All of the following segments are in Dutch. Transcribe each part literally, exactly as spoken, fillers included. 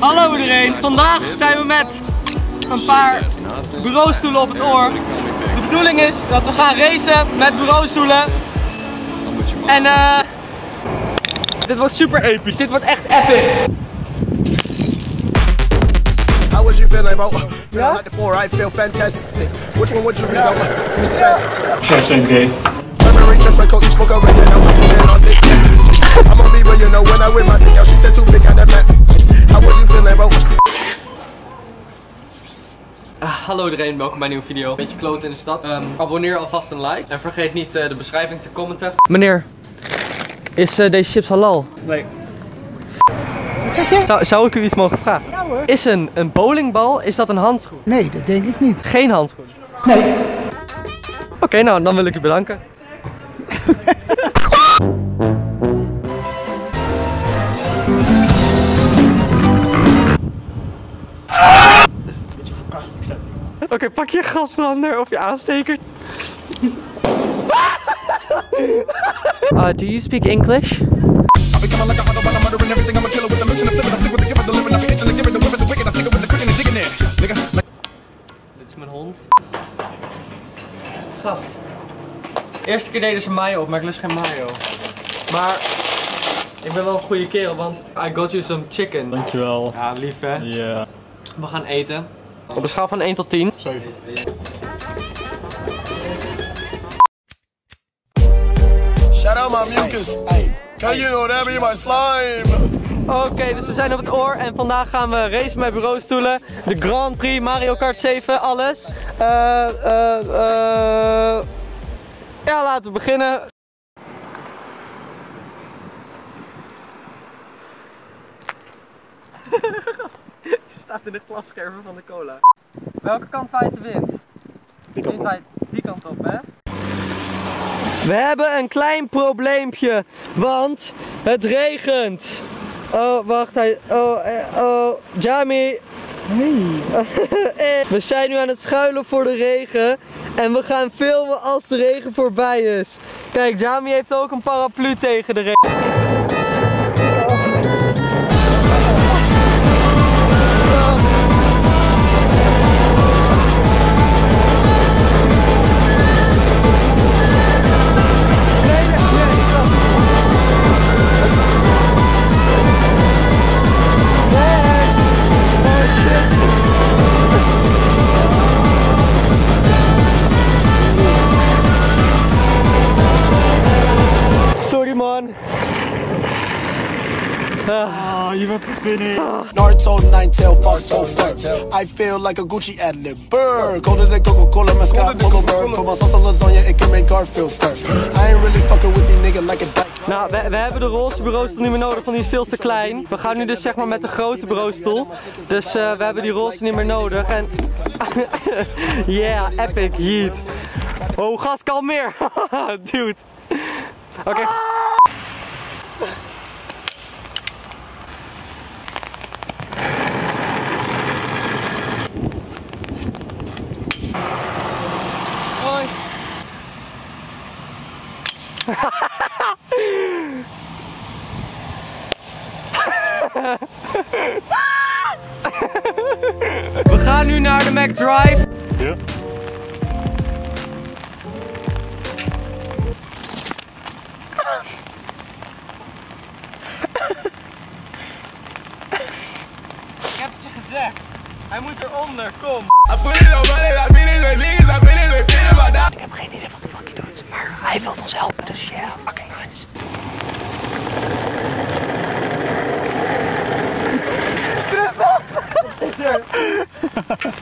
Hallo iedereen, vandaag zijn we met een paar bureaustoelen op het oor. De bedoeling is dat we gaan racen met bureaustoelen. En uh, dit wordt super episch, dit wordt echt epic. How was you feeling, bro? Yeah? Like the four, I feel fantastic. Which one would you be? Trap zijn gay. Ah, hallo iedereen, welkom bij een nieuwe video. Beetje kloten in de stad. Um, abonneer alvast en like. En vergeet niet uh, de beschrijving te commenten. Meneer, is uh, deze chips halal? Nee. Wat zeg je? Zou, zou ik u iets mogen vragen? Ja hoor. Is een, een bowlingbal, is dat een handschoen? Nee, dat denk ik niet. Geen handschoen? Nee. Oké, okay, nou dan wil ik u bedanken. Oké, okay, pak je gasbrander of je aansteker. Uh, do you speak English? Dit is mijn hond. Gast. Eerste keer deden ze mayo op, maar ik lust geen mayo. Maar ik ben wel een goede kerel, want I got you some chicken. Dankjewel. Ja, lief hè? Ja. Yeah. We gaan eten. Op een schaal van één tot tien. zeven. Shout out my mucus. Can you know that be my slime? Oké, okay, dus we zijn op het oor en vandaag gaan we racen met bureaustoelen. De Grand Prix, Mario Kart zeven, alles. Uh, uh, uh... Ja, laten we beginnen. Gast, je staat in de glasscherven van de cola. Welke kant waait de wind? Die kant op. Die kant op, hè? We hebben een klein probleempje, want het regent. Oh, wacht, hij... Oh, oh, Jamie. Hey. We zijn nu aan het schuilen voor de regen en we gaan filmen als de regen voorbij is. Kijk, Jamie heeft ook een paraplu tegen de regen. Ah, je bent gefinished. Naruto, Ninetale, Barso, I feel like a Gucci ad-lib. Burr, go to the Coca-Cola, mascara, polo burr. Put my sauce on lasagna, it can make Garfield burr. I ain't really fucking with these niggas like a bike. Nou, we, we hebben de rolste bureaustoel niet meer nodig, want die is veel te klein. We gaan nu dus zeg maar met de grote bureaustoel. Dus uh, we hebben die rolste niet meer nodig. En... yeah, epic, yeet. Oh, gas, kalmeer. Dude. Oké. Okay. We gaan nu naar de McDrive. Ja. Ik heb het je gezegd. Hij moet eronder, kom. Ik heb geen idee wat de fuck je doet, maar hij wil ons helpen, dus ja, yeah, fucking nice. Ja. What the fuck?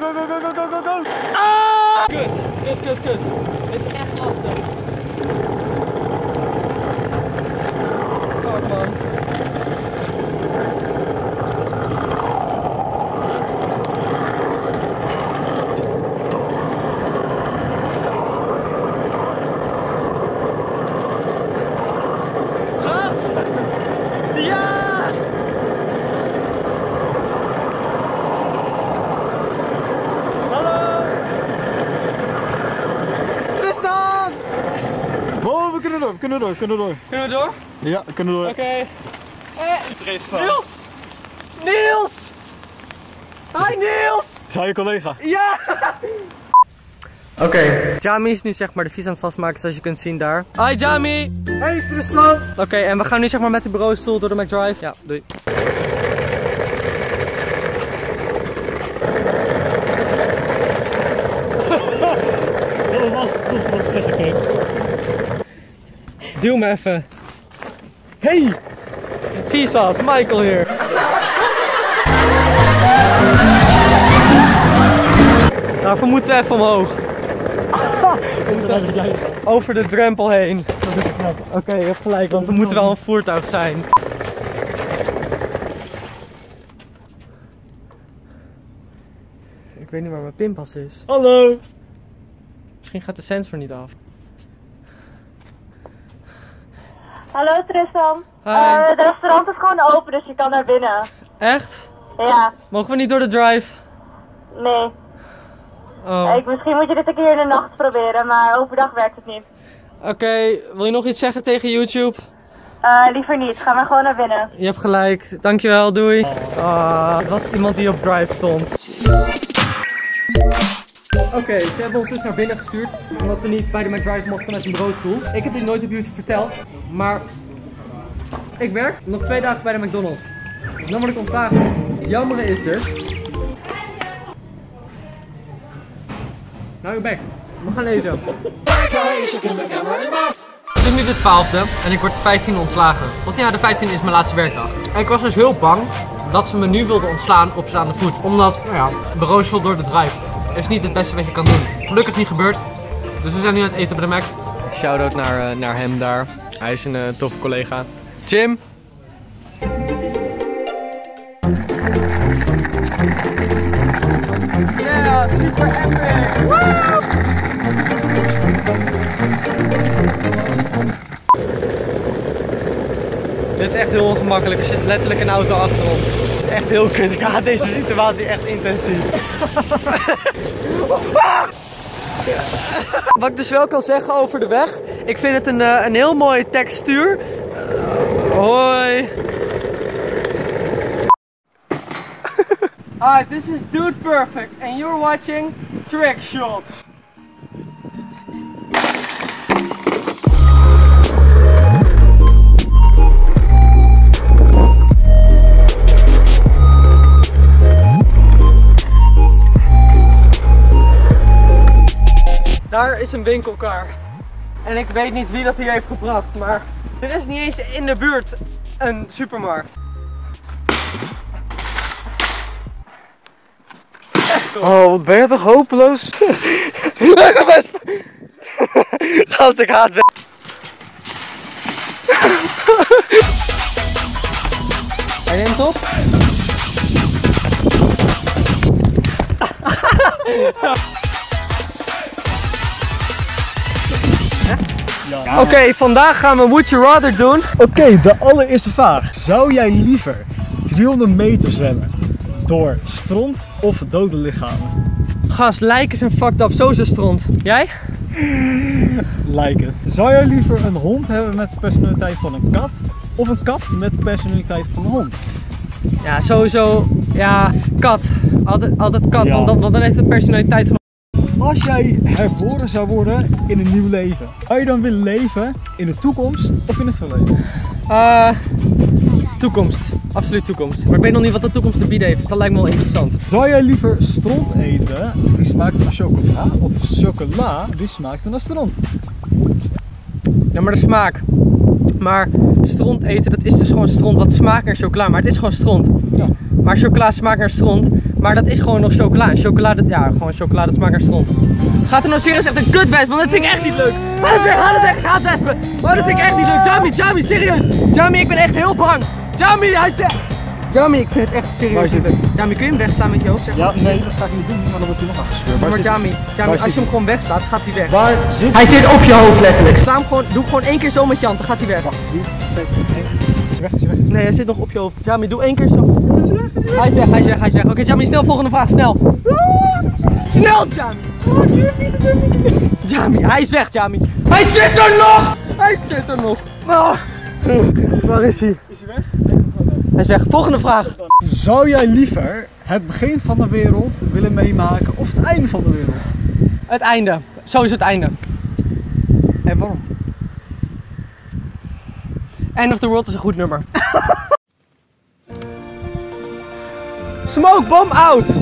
go, go, go, go, go, go. Ah! Kut, kut, kut, kut. Het is echt lastig. Fuck man. Kunnen we door, kunnen we door. Kunnen we door? Ja, kunnen we door. Oké. Okay. Eh, Niels! Niels! Hi Niels! Is hij je collega? Ja! Oké. Okay. Jami is nu zeg maar de fiets aan het vastmaken zoals je kunt zien daar. Hi Jami! Hey Tristan! Oké, okay, en we gaan nu zeg maar met de bureaustoel door de McDrive. Ja, doei. Oh, wacht, dat is wat zeg ik ook. Duw me even. Hey! Visa's, Michael hier. Daarvoor moeten we even omhoog. Over de drempel heen. Oké, okay, je hebt gelijk, want we moeten wel een voertuig zijn. Ik weet niet waar mijn pinpas is. Hallo! Misschien gaat de sensor niet af. Hallo Tristan, uh, het restaurant is gewoon open, dus je kan naar binnen. Echt? Ja. Mogen we niet door de drive? Nee. Oh. Ik, misschien moet je dit een keer in de nacht proberen, maar overdag werkt het niet. Oké, okay, wil je nog iets zeggen tegen YouTube? Uh, liever niet, ga maar gewoon naar binnen. Je hebt gelijk, dankjewel, doei. Ah, het was iemand die op drive stond. Oké, okay, ze hebben ons dus naar binnen gestuurd, omdat we niet bij de McDrive mochten vanuit een bureaustoel. Ik heb dit nooit op YouTube verteld, maar ik werk nog twee dagen bij de McDonald's. En dan moet ik ontslagen. Het jammere is dus... Nou, je bek. We gaan lezen. Het is nu de twaalfde en ik word de vijftiende ontslagen. Want ja, de vijftiende is mijn laatste werkdag. En ik was dus heel bang dat ze me nu wilden ontslaan op staande voet. Omdat, nou ja, de bureaustoel door de drive. Is niet het beste wat je kan doen. Gelukkig niet gebeurd. Dus we zijn nu aan het eten bij de Mac. Shoutout naar, uh, naar hem daar. Hij is een uh, toffe collega. Jim. Ja, yeah, super epic. Woo! Dit is echt heel ongemakkelijk. Er zit letterlijk een auto achter ons. Het is echt heel kut. Ik haat deze situatie echt intensief. Wat ik dus wel kan zeggen over de weg. Ik vind het een, een heel mooi textuur. Uh, hoi. Hi, this is Dude Perfect and you're watching Trick Shots. Daar is een winkelkar. En ik weet niet wie dat hier heeft gebracht, maar er is niet eens in de buurt een supermarkt. Oh, wat ben je toch hopeloos? Gast, ik haat weg. Hij neemt op. Ja. Oké, okay, vandaag gaan we Would You Rather doen. Oké, okay, de allereerste vraag. Zou jij liever driehonderd meter zwemmen door stront of dode lichamen? Gast, lijken is een fucked up, zo is een stront. Jij? Lijken. Zou jij liever een hond hebben met de personaliteit van een kat of een kat met de personaliteit van een hond? Ja, sowieso, ja, kat. Altijd, altijd kat, ja. want, dan, want dan heeft het de personaliteit van... Als jij herboren zou worden in een nieuw leven, zou je dan willen leven in de toekomst of in het verleden? Uh, toekomst. Absoluut toekomst. Maar ik weet nog niet wat de toekomst te bieden heeft, dus dat lijkt me wel interessant. Zou jij liever stront eten die smaakt naar chocola of chocola die smaakt naar stront? Ja, maar de smaak. Maar stront eten, dat is dus gewoon stront wat smaakt naar chocola, maar het is gewoon stront. Ja. Maar chocola smaakt naar stront. Maar dat is gewoon nog chocola. Chocolade, ja, gewoon chocolade smaakt naar stront. Gaat er nou serieus echt een kutwesp, want dat vind ik echt niet leuk. Haal het weg, haal het weg, gaat wespen. Maar dat vind ik echt niet leuk. Jamie, Jamie, serieus. Jamie, ik ben echt heel bang. Jamie, hij zegt. Jamie, ik vind het echt serieus. Jamie, kun je hem wegslaan met je hoofd? Zeg maar. Ja, nee, dat ga ik niet doen, maar dan wordt hij nog afgescheurd. Maar Jamie, Jamie als je hem gewoon wegslaat, gaat hij weg. Waar zit hij? Zit op je hoofd letterlijk. Sla hem gewoon, doe gewoon één keer zo met je hand, dan gaat hij weg. drie, twee, één. Is hij weg, is hij weg? Nee, hij zit nog op je hoofd. Jamie, doe één keer zo. Hij is weg, hij is weg, hij is weg. weg. Oké, okay, Jamie, snel volgende vraag, snel. Snel, Jamie. Jamie, hij is weg, Jamie. Hij zit er nog! Hij zit er nog. Oh. Waar is hij? Is hij weg? Hij zegt, volgende vraag. Zou jij liever het begin van de wereld willen meemaken of het einde van de wereld? Het einde. Sowieso het einde. En waarom? End of the World is een goed nummer. Smoke bomb out!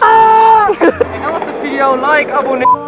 Ah! En dat was de video. Like, abonneer.